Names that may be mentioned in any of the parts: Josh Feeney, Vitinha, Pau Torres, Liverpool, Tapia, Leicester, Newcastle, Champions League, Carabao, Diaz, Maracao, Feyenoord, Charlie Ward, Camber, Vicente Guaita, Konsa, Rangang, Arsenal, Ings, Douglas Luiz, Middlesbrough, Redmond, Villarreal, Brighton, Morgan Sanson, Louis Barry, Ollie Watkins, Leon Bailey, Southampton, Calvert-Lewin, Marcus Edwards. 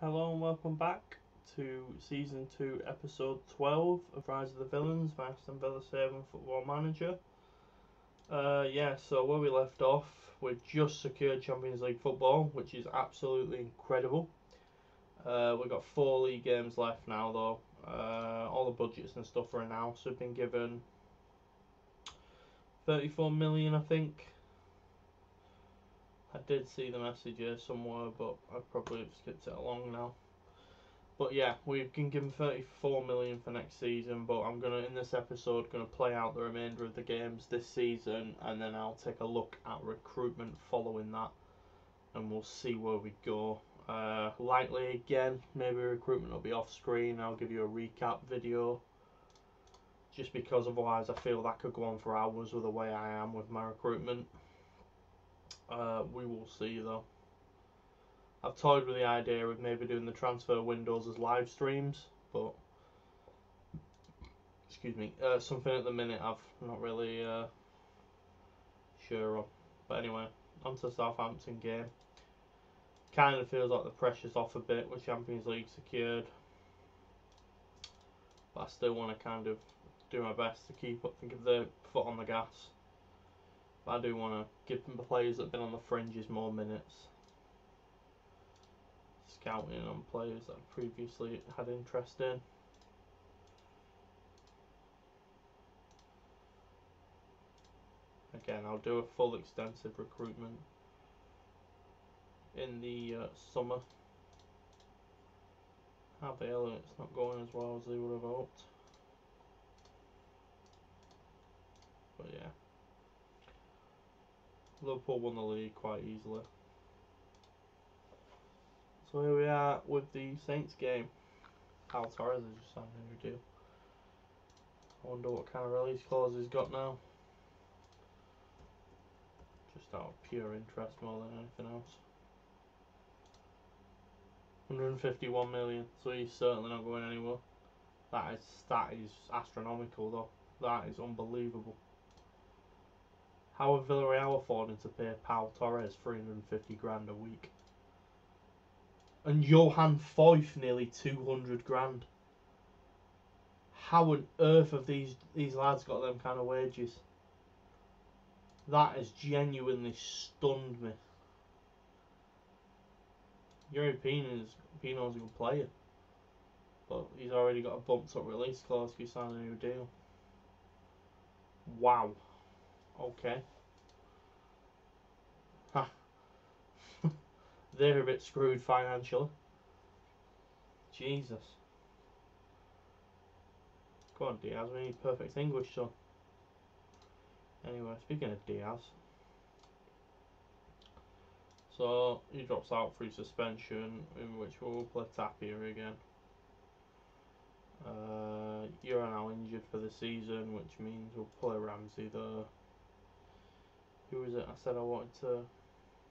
Hello and welcome back to Season 2, Episode 12 of Rise of the Villains by Aston Villa 7 Football Manager. So where we left off, we've just secured Champions League football, which is absolutely incredible. We've got 4 league games left now though. All the budgets and stuff are announced. We've been given 34 million, I think. I did see the message here somewhere, but I probably have skipped it along now. But yeah, we've been given 34 million for next season, but I'm gonna, in this episode, gonna play out the remainder of the games this season, and then I'll take a look at recruitment following that, and we'll see where we go. Likely again, maybe recruitment will be off screen. I'll give you a recap video, just because otherwise I feel that could go on for hours with the way I am with my recruitment. We will see though. I've toyed with the idea of maybe doing the transfer windows as live streams, but something at the minute I've not really sure on. But anyway, onto the Southampton game. Kind of feels like the pressure's off a bit with Champions League secured, but I still want to kind of do my best to keep up and give the foot on the gas. But I do want to give them the players that have been on the fringes more minutes. Scouting on players that I previously had interest in. Again, I'll do a full extensive recruitment in the summer. Ah, Bailey, it's not going as well as they would have hoped. But yeah. Liverpool won the league quite easily. So here we are with the Saints game. Pau Torres has just signed a new deal. I wonder what kind of release clause he's got now. Just out of pure interest more than anything else. 151 million, so he's certainly not going anywhere. That is astronomical though. That is unbelievable. How are Villarreal affording to pay Pau Torres 350 grand a week? And Johan Foyth nearly 200 grand. How on earth have these lads got them kind of wages? That has genuinely stunned me. Pino's a good player, but he's already got a bumped up release clause because he signed a new deal. Wow. Okay. Ha. They're a bit screwed financially. Jesus. Go on, Diaz. We need perfect English, son. Anyway, speaking of Diaz. So, he drops out through suspension, in which we'll play Tapia again. You're now injured for the season, which means we'll play Ramsey though. Who was it? I said I wanted to.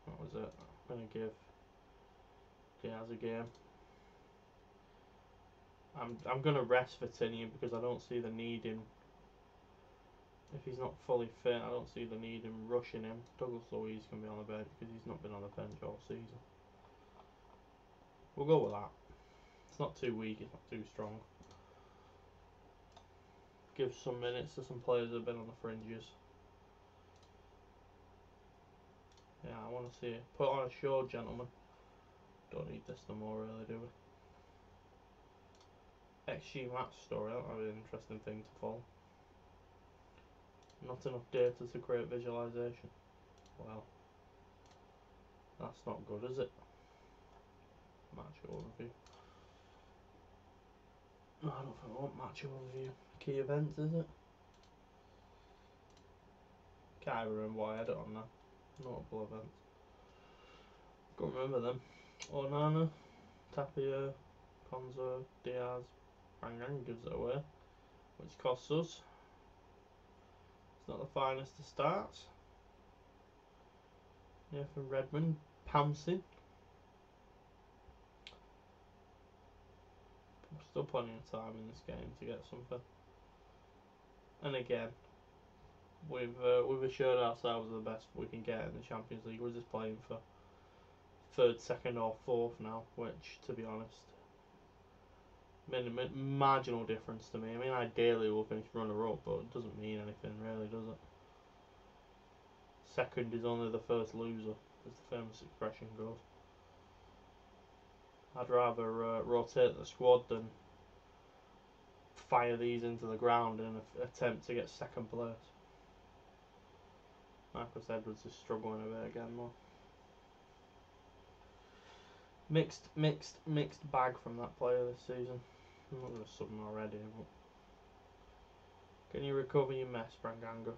What was it? I'm gonna give Diaz a game. I'm gonna rest Vitinha because I don't see the need in. If he's not fully fit, I don't see the need in rushing him. Douglas Luiz can be on the bench because he's not been on the bench all season. We'll go with that. It's not too weak. It's not too strong. Give some minutes to some players that have been on the fringes. Yeah, I want to see it. Put on a show, gentlemen. Don't need this no more, really, do we? XG match story, that would be an interesting thing to follow. Not enough data to create visualization. Well, that's not good, is it? Match overview. No, I don't think I want match overview. Key events, is it? Can't remember why I had it on that. Notable events. Can't remember them. Onana, Tapia, Konsa, Diaz, Rangang gives it away, which costs us. It's not the finest to start. Yeah, from Redmond, pouncing. Still plenty of time in this game to get something. And again, we've assured ourselves the best we can get in the Champions League. We're just playing for third, second or fourth now, which, to be honest, made a marginal difference to me. I mean, ideally we'll finish runner-up, but it doesn't mean anything really, does it? Second is only the first loser, as the famous expression goes. I'd rather rotate the squad than fire these into the ground in an attempt to get second place. Marcus Edwards is struggling a bit again more. Mixed bag from that player this season. I'm not going to sub him already, but... Can you recover your mess, Rangang?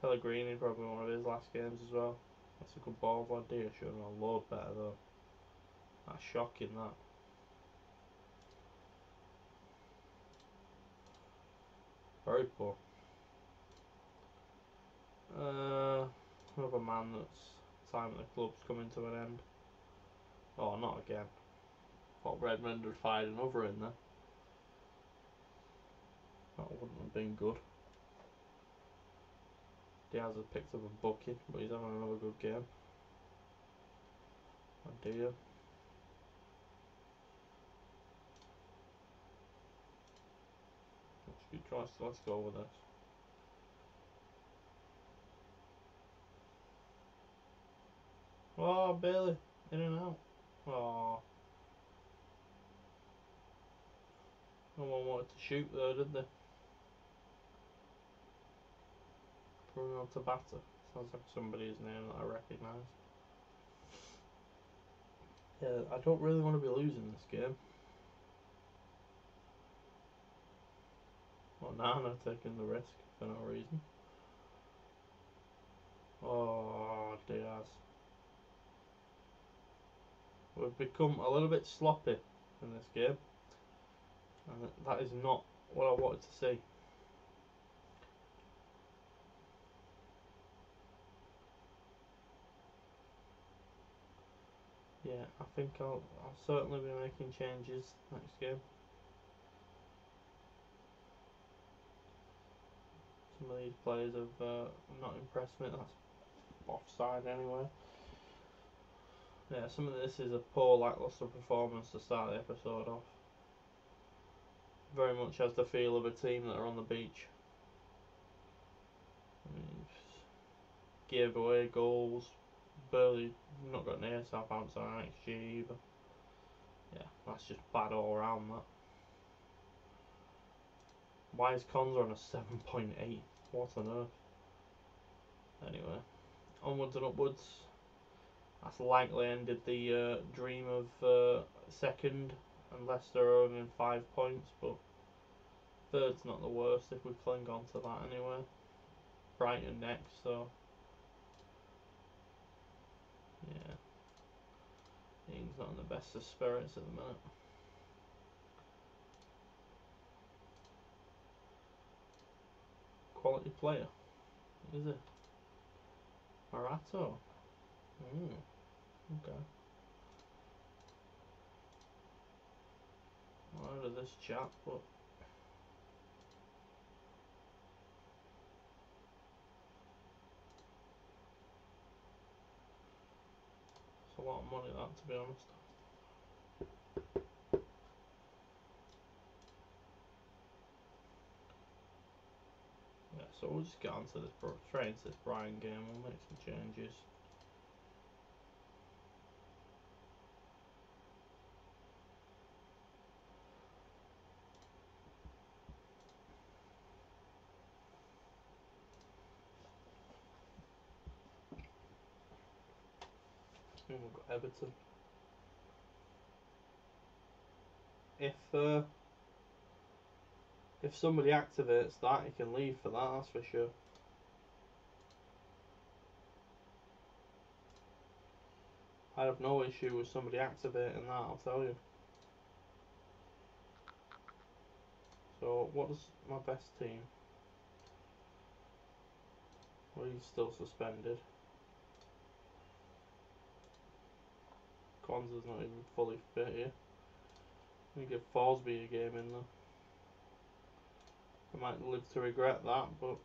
Pellegrini, probably one of his last games as well. That's a good ball by Diaz. Should have been a lot better, though. That's shocking, that. Very poor. Another man that's time at the club's coming to an end. Oh, not again. Thought Redmond had fired another in there. That wouldn't have been good. Diaz has picked up a bucket, but he's having another good game. Oh dear. That's a good choice, so let's go with this. Oh, Bailey, in and out. Oh. No one wanted to shoot though, did they? Coming on to batter. Sounds like somebody's name that I recognise. Yeah, I don't really want to be losing this game. Onana taking the risk for no reason. Oh, Diaz. We've become a little bit sloppy in this game, and that is not what I wanted to see. Yeah, I think I'll certainly be making changes next game. Some of these players have not impressed me. That's offside anyway. Yeah, some of this is a poor, lacklustre performance to start the episode off. Very much has the feel of a team that are on the beach. I mean, gave away goals, barely not got near Southampton on XG either. Yeah, that's just bad all around, that. Why is Konsa on a 7.8? What on earth? Anyway, onwards and upwards. That's likely ended the dream of second, and Leicester are only in 5 points, but third's not the worst if we cling on to that anyway. Brighton next, so yeah, Ings not in the best of spirits at the minute. Quality player, is it? Morato. Okay. I've heard of this chap, but it's a lot of money, that, to be honest. Yeah, so we'll just get onto this Brighton game. We'll make some changes. We've got Everton. If somebody activates that, he can leave for that, that's for sure. I'd have no issue with somebody activating that, I'll tell you. So, what is my best team? Well, he's still suspended. Konsa's not even fully fit here. Let me give Forsby a game in there. I might live to regret that, but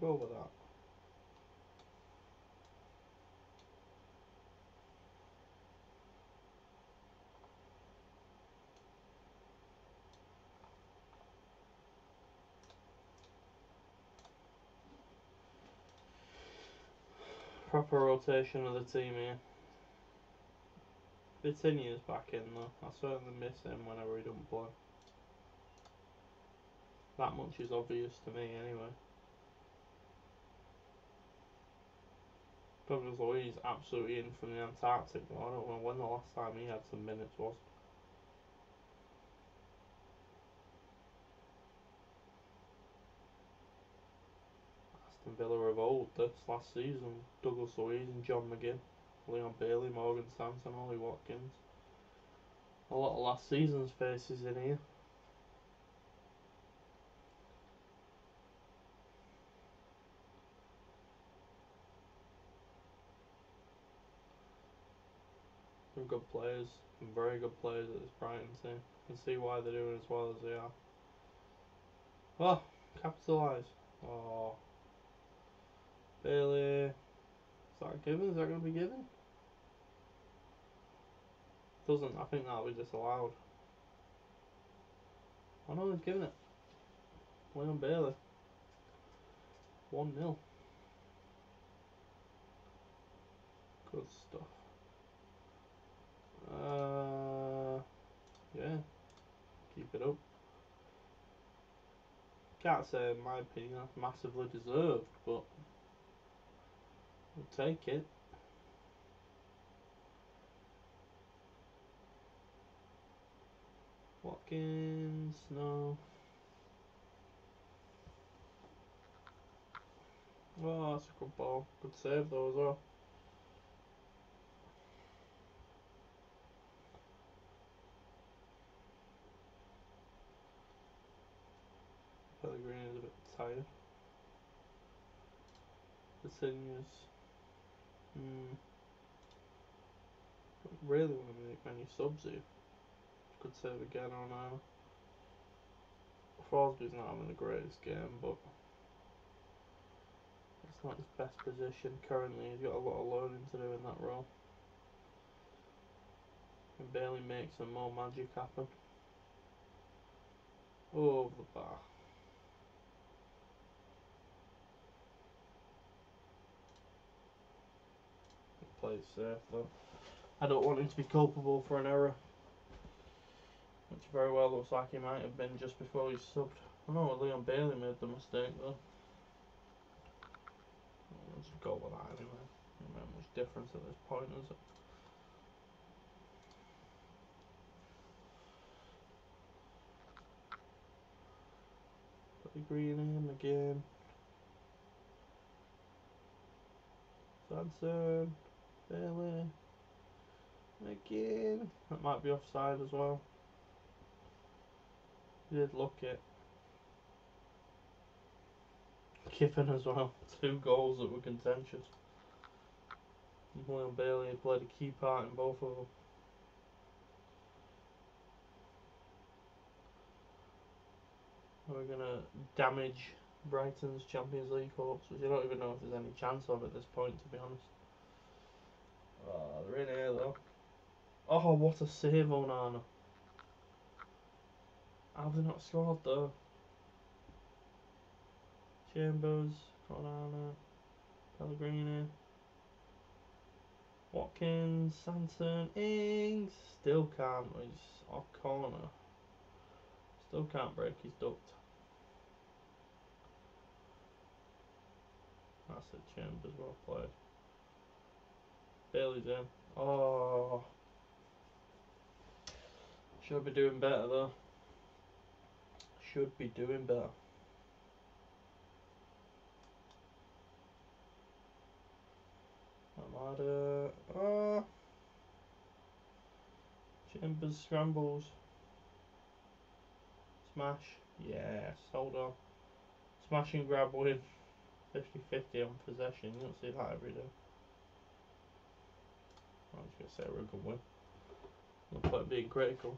We'll go with that. Proper rotation of the team here. Vitinha's back in though. I certainly miss him whenever he doesn't play. That much is obvious to me anyway. Douglas Luiz absolutely in from the Antarctic though. I don't know when the last time he had some minutes was. Villa of old this last season, Douglas Luiz and John McGinn, Leon Bailey, Morgan Sanson, Ollie Watkins. A lot of last season's faces in here. Some good players, some very good players at this Brighton team. You can see why they're doing as well as they are. Oh, capitalise. Oh. Bailey, is that given? Is that going to be given? Doesn't, I think that'll be disallowed. Oh no, he's given it. William Bailey. 1-0. Good stuff. Yeah. Keep it up. Can't say, in my opinion, that's massively deserved, but we'll take it. Watkins, no. Oh, that's a good ball. Good save though as well. Pellegrini is a bit tired. The seniors. Really want to make many subs here. Could save again on now. Forsby's not having the greatest game, but it's not his best position currently. He's got a lot of learning to do in that role. And Bailey makes some more magic happen. Over the bar. Plays safe though. I don't want him to be culpable for an error, which very well looks like he might have been just before he subbed. I don't know, Leon Bailey made the mistake though. I'll just go with that anyway. Doesn't make much difference at this point, does it? Put the green in again. Sanson. Bailey. Again. That might be offside as well. He did look it. Kipping as well. Two goals that were contentious. William Bailey played a key part in both of them. We're going to damage Brighton's Champions League hopes, which I don't even know if there's any chance of at this point, to be honest. Oh, they're in here though. Oh, what a save, Onana. Have they not scored though? Chambers, Onana, Pellegrini, Watkins, Sanson, Ings. Still can't, it's our corner. Still can't break his duct. That's it, Chambers, well played. Bailey's in. Oh, should be doing better though. Should be doing better. Amada. Oh. Chambers scrambles. Smash. Yes. Hold on. Smash and grab win. 50-50 on possession. You don't see that every day. I was going to say we're a good win. Looks like being critical.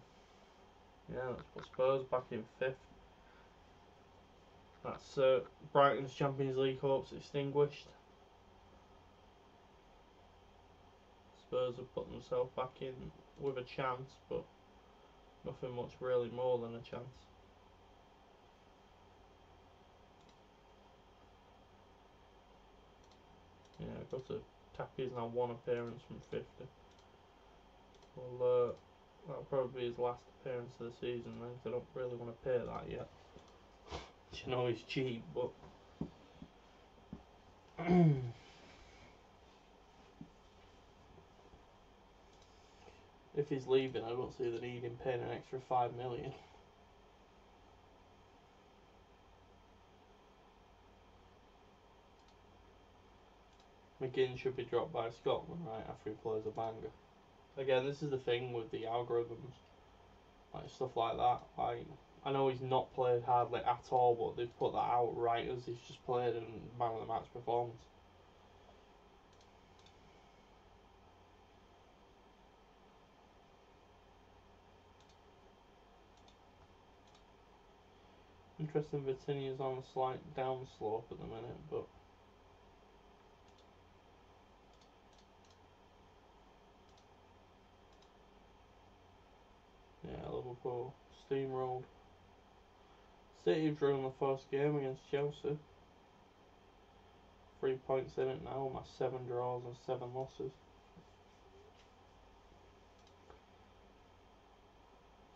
Yeah, let's put Spurs back in 5th. That's Brighton's Champions League hopes extinguished. Spurs have put themselves back in with a chance, but nothing much really more than a chance. Yeah, got to Tapia's now one appearance from 50. Well, that'll probably be his last appearance of the season then, because I don't really want to pay that yet. I know he's cheap, but if he's leaving, I don't see the need in paying an extra $5 million. McGinn should be dropped by Scotland right after he plays a banger. Again, this is the thing with the algorithms, like stuff like that. Like, I know he's not played hardly at all, but they've put that out right as he's just played and man of the match performance. Interesting, Vitinha's on a slight down slope at the minute, but yeah, Liverpool steamrolled. City drew in the first game against Chelsea. 3 points in it now, my 7 draws and 7 losses.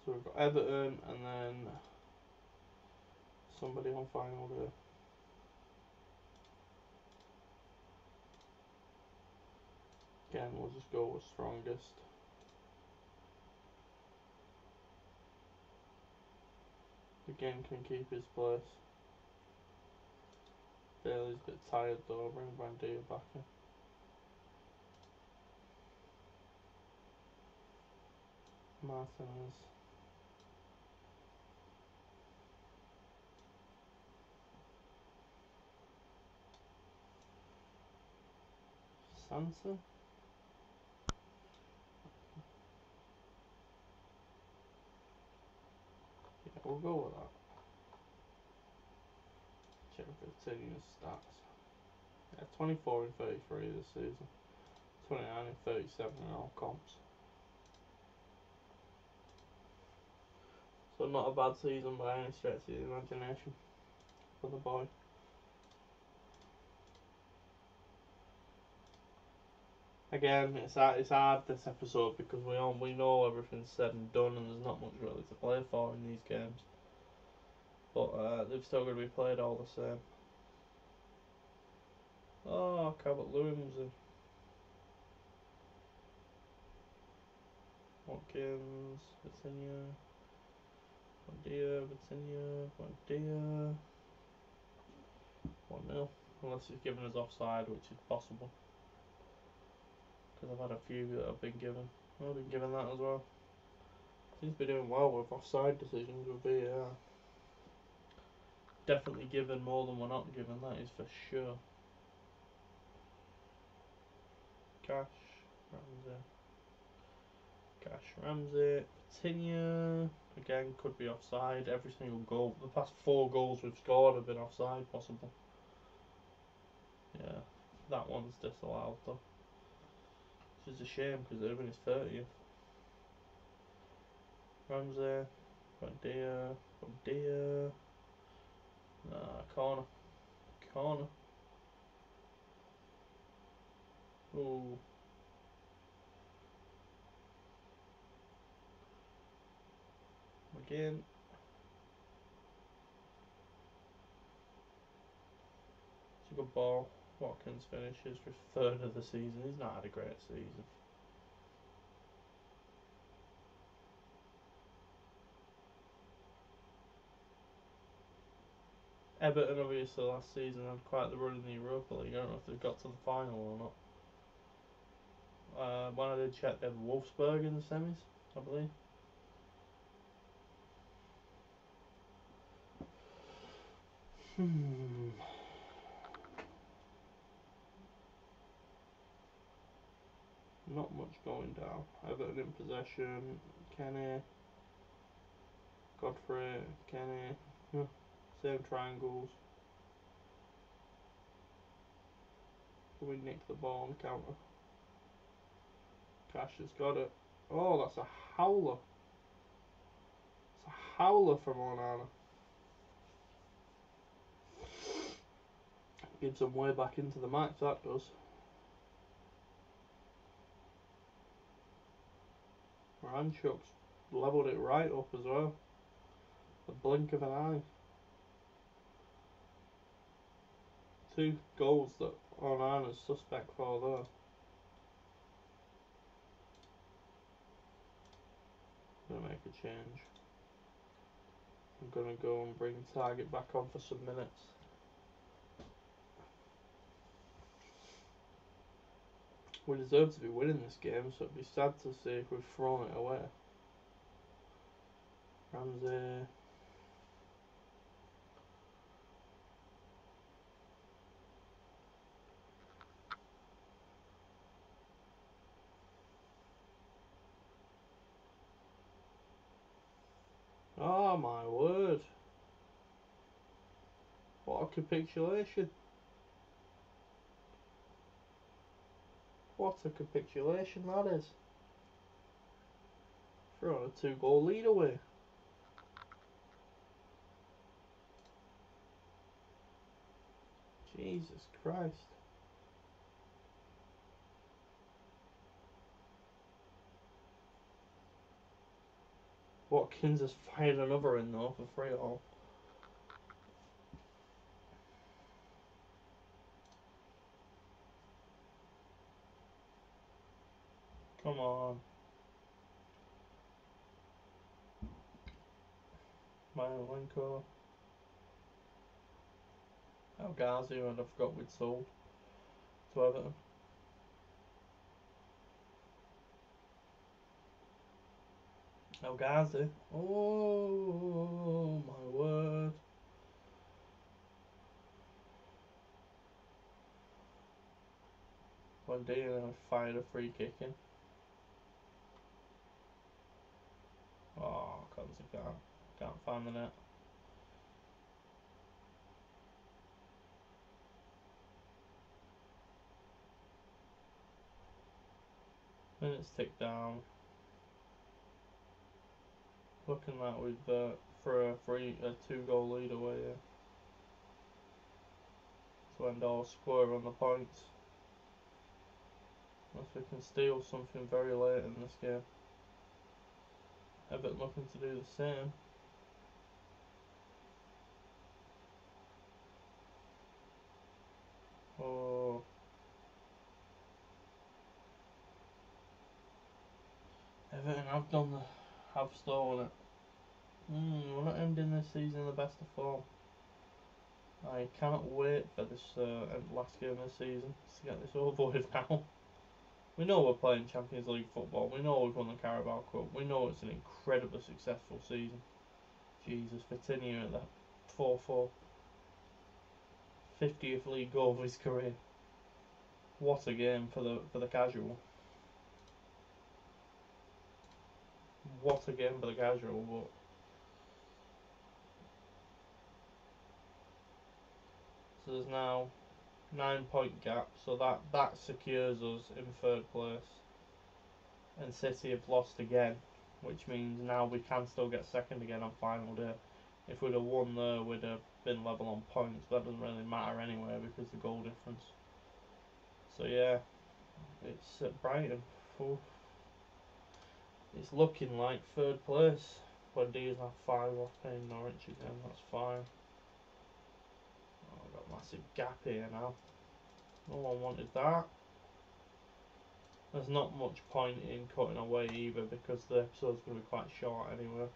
So we've got Everton and then somebody on final day. Again, we'll just go with strongest. Again, can keep his place. Bailey's a bit tired though, bring Brandia back in. Martinez. Sansa? We'll go with that. Check Vitinha's stats. Yeah, 24 and 33 this season. 29 and 37 in all comps. So not a bad season by any stretch of the imagination for the boy. Again, it's hard this episode because we know everything's said and done and there's not much really to play for in these games. But they've still got to be played all the same. Oh, Calvert-Lewin was in. Watkins, Vitinha, Bondia, Vitinha, Bondia. 1-0, unless he's given us offside, which is possible. Because I've had a few that I've been given. I've been given that as well. Seems to be doing well with offside decisions with VAR. Definitely given more than we're not given, that is for sure. Cash, Ramsey. Cash, Ramsey, Vitinha. Again, could be offside. Every single goal, the past 4 goals we've scored have been offside, possible. Yeah, that one's disallowed though. Which is a shame because they're in his 30th. Ramsey, Bondia. Nah, corner. Ooh. Again. It's a good ball. Watkins finishes for 3rd of the season. He's not had a great season. Everton obviously last season had quite the run in the Europa League. I don't know if they've got to the final or not. When I did check, they had Wolfsburg in the semis, I believe. Not much going down. Everton in possession. Kenny. Godfrey. Kenny. Same triangles. Can we nick the ball on the counter? Cash has got it. Oh, that's a howler. It's a howler from Onana. Gives them way back into the match, that does. Ranchuk's levelled it right up as well. The blink of an eye. Two goals that Onana's suspect for there. I'm going to make a change. I'm going to go and bring target back on for some minutes. We deserve to be winning this game, so it'd be sad to see if we've thrown it away. Ramsey. Oh my word. What a capitulation. What a capitulation that is. Throw on a 2-goal lead away. Jesus Christ. Watkins has fired another in though for 3-all. Come on. Myelenko. El Ghazi, and I forgot we'd sold to Everton. El Ghazi. Oh my word. One day and I fired a free kick in. Oh, Konsa can't find the net. Minutes tick down. Looking like we've for a 2-goal lead away here. To end our score on the points. Unless we can steal something very late in this game. Everton looking to do the same. Oh. Everton have stolen it. We're not ending this season in the best of form. I cannot wait for this last game of the season to get this over with now. We know we're playing Champions League football. We know we've won the Carabao Cup. We know it's an incredibly successful season. Jesus, Vitinha at that 4-4. 50th league goal of his career. What a game for the casual. What a game for the casual, but so there's now 9-point gap, so that secures us in third place. And City have lost again, which means now we can still get second again on final day. If we'd have won there, we'd have been level on points, but that doesn't really matter anyway because the goal difference. So yeah, it's at Brighton. Oof. It's looking like third place. But Diaz have 5 off paying Norwich again, that's fine. Massive gap here now. No one wanted that. There's not much point in cutting away either because the episode's going to be quite short anyway.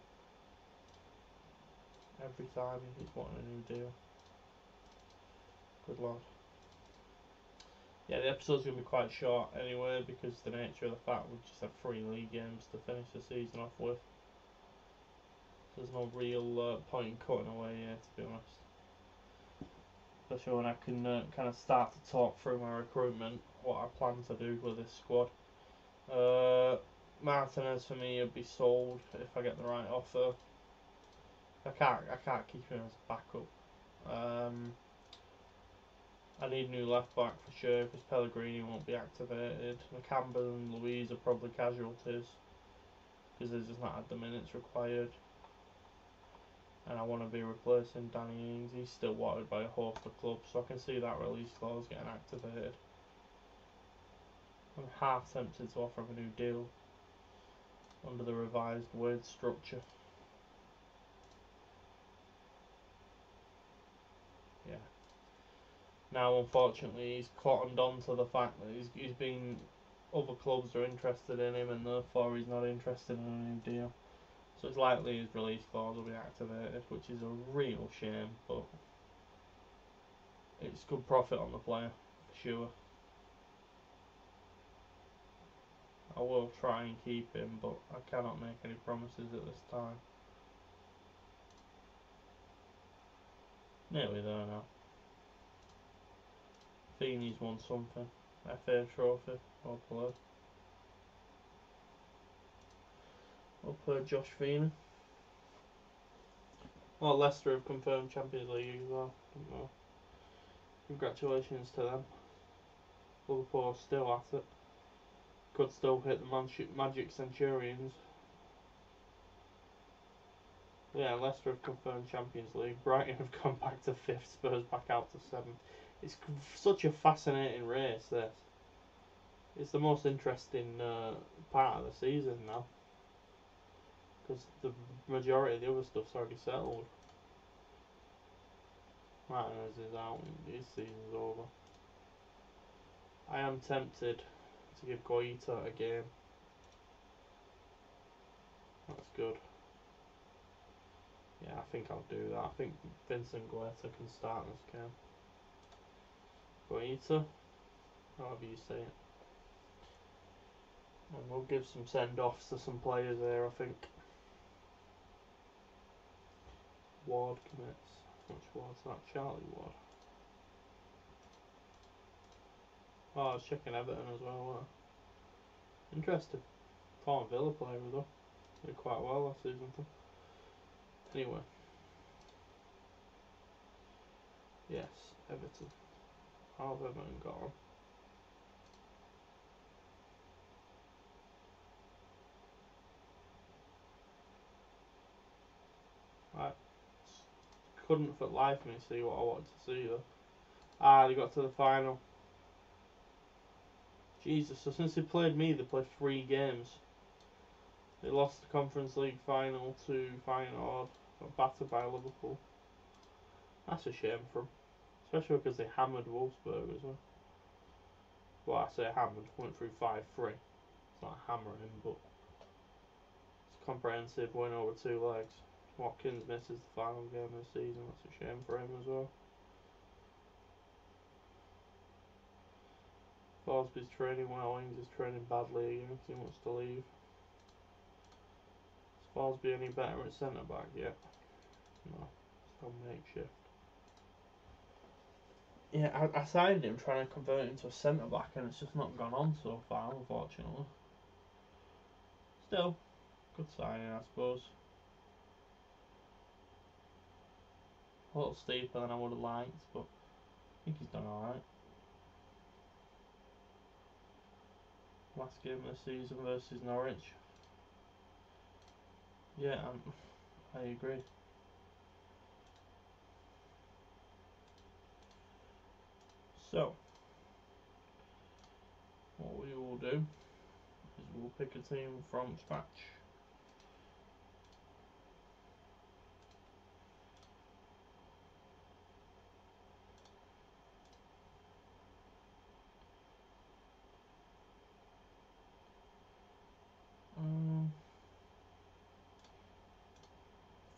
Every time he's wanting a new deal. Good lord. Yeah, the episode's going to be quite short anyway because the nature of the fact we just have 3 league games to finish the season off with. There's no real point in cutting away here, to be honest. Especially when I can kind of start to talk through my recruitment, what I plan to do with this squad. Martinez for me would be sold if I get the right offer. I can't keep him as a backup. I need a new left back for sure because Pellegrini won't be activated. Camber and Luiz are probably casualties because they just not had the minutes required. And I want to be replacing Danny Ings. He's still wanted by a host of clubs, so I can see that release clause getting activated. I'm half tempted to offer him a new deal under the revised word structure. Yeah. Now, unfortunately, he's cottoned on to the fact that he's been... Other clubs are interested in him, and therefore he's not interested in a new deal. So it's likely his release clause will be activated, which is a real shame, but it's good profit on the player, for sure. I will try and keep him, but I cannot make any promises at this time. Nearly there now. Feeney's won something. FA trophy, hopefully. Up for Josh Feeney. Well, Leicester have confirmed Champions League as well. Didn't know. Congratulations to them. Liverpool are still at it. Could still hit the Magic Centurions. Yeah, Leicester have confirmed Champions League. Brighton have come back to 5th. Spurs back out to 7th. It's such a fascinating race, this. It's the most interesting part of the season now, because the majority of the other stuff's already settled. Martinez is out, his season's over. I am tempted to give Guaita a game. That's good. Yeah, I think I'll do that. I think Vincent Guaita can start this game. Guaita, however you say it. And we'll give some send-offs to some players there, I think. Ward commits. Which Ward's that? Charlie Ward. Oh, I was checking Everton as well, weren't I? Interesting. Former Villa player with them. Did quite well last season. Anyway. Yes, Everton. How have Everton got on? I couldn't for life me see what I wanted to see though. Ah, they got to the final. Jesus, so since they played me, they played 3 games. They lost the Conference League final to Feyenoord, got battered by Liverpool. That's a shame for them. Especially because they hammered Wolfsburg as well. Well, I say hammered, went through 5-3. It's not hammering, but it's a comprehensive win over 2 legs. Watkins misses the final game of the season. That's a shame for him as well. Thorsby's training well, Ings is training badly again because he wants to leave. Is Thorsby any better at centre back yet? No, still makeshift. Yeah, I signed him trying to convert him to a centre back and it's just not gone on so far, unfortunately. Still, good signing, I suppose. A little steeper than I would have liked, but I think he's done alright. Last game of the season versus Norwich. Yeah, I agree. So, what we will do is we'll pick a team from scratch.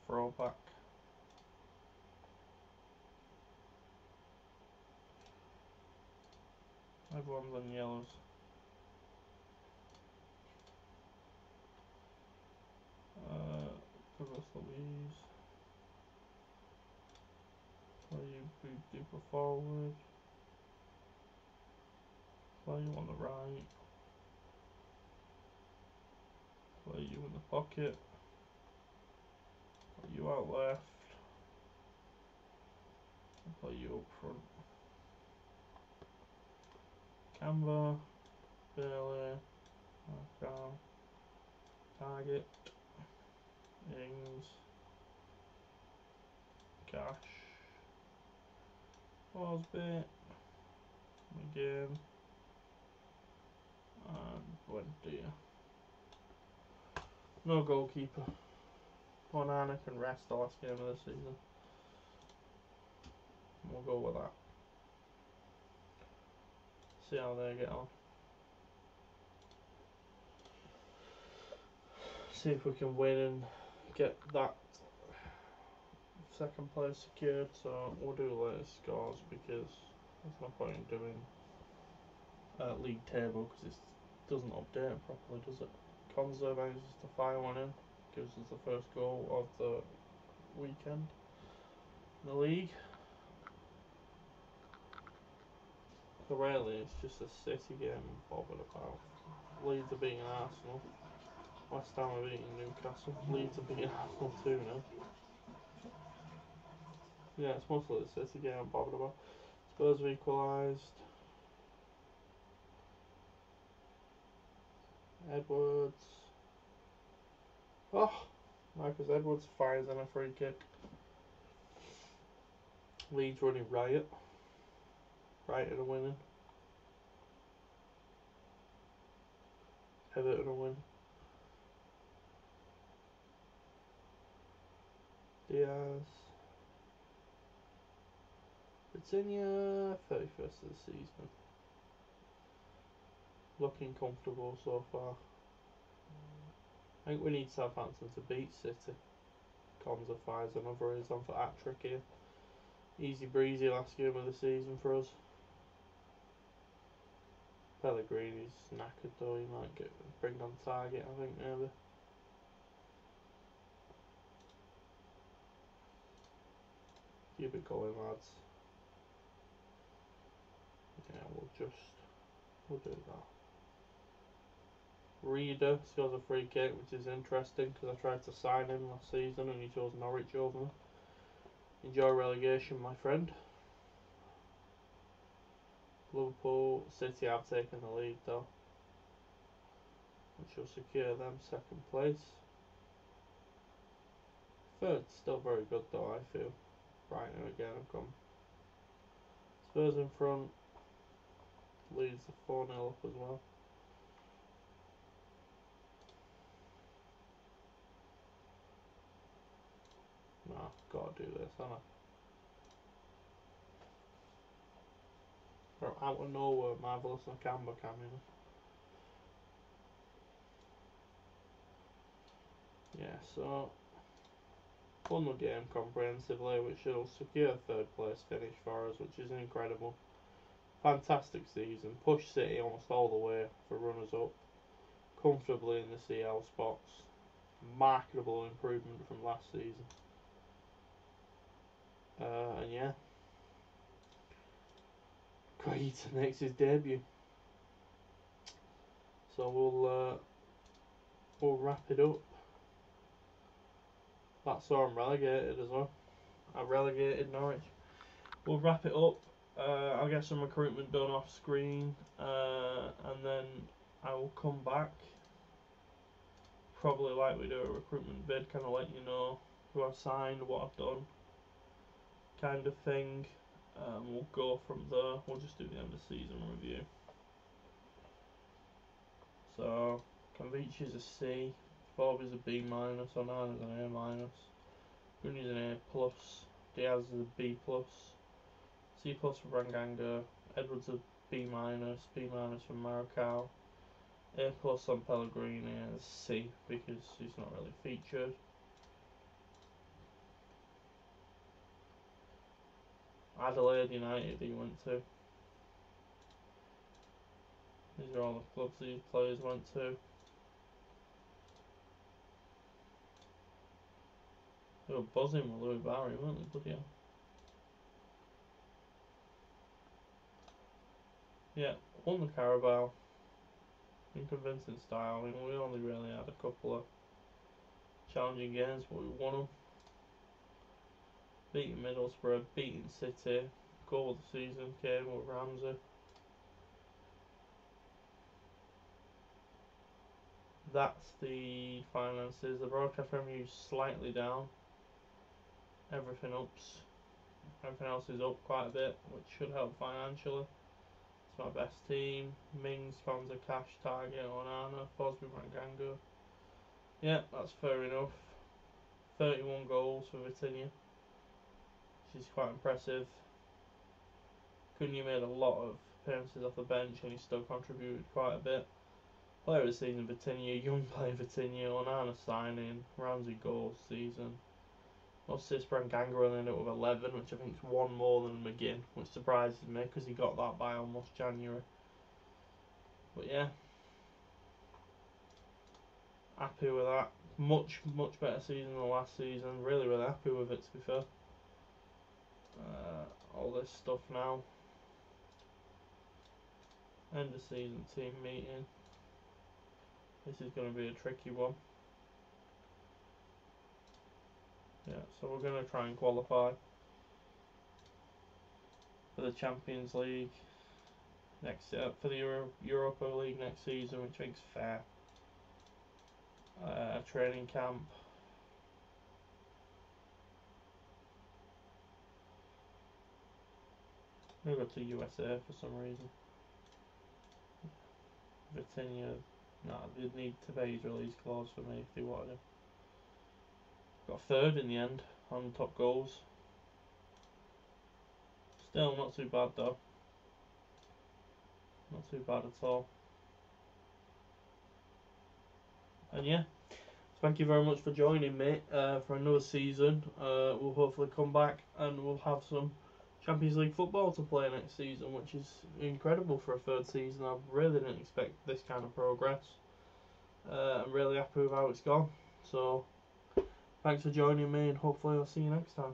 Throwback. Everyone's on yellows. Douglas Luiz. Play you big deeper forward. Play you on the right. Play you in the pocket. Play you out left. Play you up front. Camera, Bailey, Rangang, Target, Ings, Cash, Horsbit, McGinn, and Buendia. No goalkeeper. Onana can rest the last game of the season. We'll go with that. See how they get on. See if we can win and get that second place secured. So we'll do latest scores because there's no point in doing league table because it doesn't update properly, does it? Konsa manages to fire one in, gives us the first goal of the weekend in the league. So really it's just a City game I'm bothered about. Leeds are beating Arsenal, West Ham are beating Newcastle, Leeds are beating Arsenal 2-0. Yeah, it's mostly the City game I'm bothered about. Spurs have equalised. Edwards. Oh, Marcus Edwards fires in a free kick. Leeds running riot. Brighton are winning. Everton are winning. Diaz. Vitinha, 31st of the season. Looking comfortable so far. I think we need Southampton to beat City. Konsa fires another. He's on for hat trick here. Easy breezy last game of the season for us. Pellegrini's knackered though. He might get bring on target. I think maybe. Keep it going, lads. Yeah, we'll do that. Reader scores a free kick, which is interesting because I tried to sign him last season and he chose Norwich over me. Enjoy relegation, my friend. Liverpool, City have taken the lead though, which will secure them second place. Third's still very good though, I feel. Brighton again have come. Spurs in front. Leeds are 4-0 up as well. Nah, gotta do this, haven't I? From out of nowhere, Marvellous and Camber came in. Yeah, so won the game comprehensively, which will secure third place finish for us, which is incredible. Fantastic season. Pushed City almost all the way for runners up. Comfortably in the CL spots. Marketable improvement from last season. And yeah, Guaita makes his debut. So we'll wrap it up. That's how I'm relegated as well. I relegated Norwich. We'll wrap it up. I'll get some recruitment done off screen, and then I will come back. Probably like we do a recruitment vid, kind of let you know who I've signed, what I've done, kind of thing. We'll go from there. We'll just do the end of season review. So Konvic is a C, Bob is a B minus, Onana is an A minus, Rooney is an A plus, Diaz is a B plus, C plus for Rangang, Edwards a B minus for Maracao, A plus on Pellegrini, and C because he's not really featured. Adelaide United he went to. These are all the clubs these players went to. They were buzzing with Louis Barry, weren't they, bloody hell? Yeah, won the Carabao in convincing style. I mean, we only really had a couple of challenging games, but we won them. Beating Middlesbrough, beating City, goal of the season came with Ramsey. that's the finances. The broadcast revenue is slightly down. Everything ups. Everything else is up quite a bit, which should help financially. It's my best team. Mings, Konsa, Cash, Target, Onana, Fosby, Rangang. Yeah, that's fair enough. 31 goals for Vitinha, which is quite impressive. Cunha made a lot of appearances off the bench and he still contributed quite a bit. Player of the season Vitinha, young player Vitinha, Onana signing, Ramsey goals season. Assist Rangang ended up with 11, which I think is one more than McGinn, which surprises me because he got that by almost January. But yeah, happy with that. Much better season than last season. Really happy with it, to be fair. All this stuff now. End of season team meeting. This is going to be a tricky one. Yeah, so we're going to try and qualify for the Champions League next for the Europa League next season, which I think is fair. Training camp. I'm going to go to USA for some reason. Vitinha. Nah, they'd need to pay his release clause for me if they wanted him. Got third in the end on top goals. Still not too bad though. Not too bad at all. And yeah, thank you very much for joining me for another season. We'll hopefully come back and we'll have some Champions League football to play next season, which is incredible for a third season. I really didn't expect this kind of progress. I'm really happy with how it's gone. So, thanks for joining me and hopefully I'll see you next time.